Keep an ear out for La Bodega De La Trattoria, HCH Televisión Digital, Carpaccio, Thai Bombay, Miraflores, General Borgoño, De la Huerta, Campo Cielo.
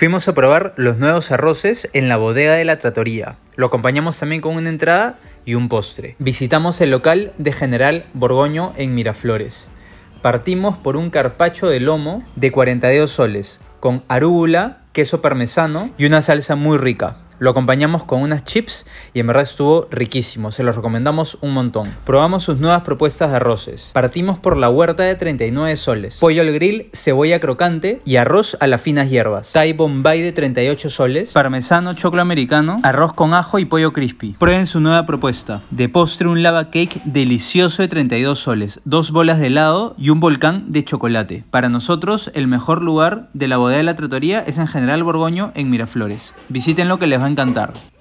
Fuimos a probar los nuevos arroces en la bodega de la Trattoria. Lo acompañamos también con una entrada y un postre. Visitamos el local de General Borgoño en Miraflores. Partimos por un carpaccio de lomo de 42 soles, con arúgula, queso parmesano y una salsa muy rica. Lo acompañamos con unas chips y en verdad estuvo riquísimo, se los recomendamos un montón. Probamos sus nuevas propuestas de arroces. Partimos por la huerta de 39 soles. Pollo al grill, cebolla crocante y arroz a las finas hierbas. Thai Bombay de 38 soles, parmesano, choclo americano, arroz con ajo y pollo crispy. Prueben su nueva propuesta. De postre un lava cake delicioso de 32 soles, dos bolas de helado y un volcán de chocolate. Para nosotros el mejor lugar de la bodega de la Trattoria es en General Borgoño en Miraflores. Visítenlo que les va a encantar.